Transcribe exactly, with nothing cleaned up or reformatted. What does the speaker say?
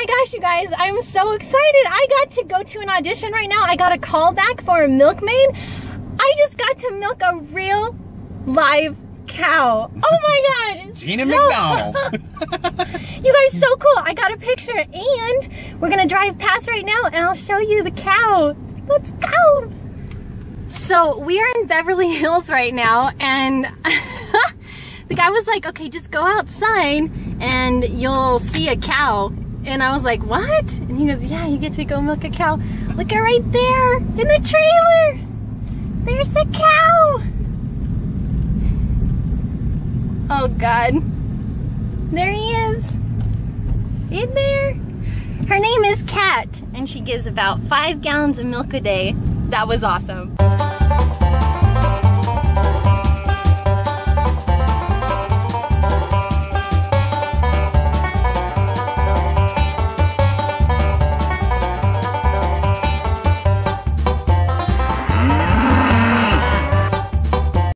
my gosh, you guys, I'm so excited. I got to go to an audition right now. I got a call back for a milkmaid. I just got to milk a real live cow. Oh my god. Gina so McDonald. You guys, so cool. I got a picture and we're gonna drive past right now and I'll show you the cow. Let's go. So we are in Beverly Hills right now and the guy was like, okay, just go outside and you'll see a cow. And I was like, what? And he goes, yeah, you get to go milk a cow. Look at right there in the trailer. There's the cow. Oh god. There he is. In there. Her name is Kat and she gives about five gallons of milk a day. That was awesome.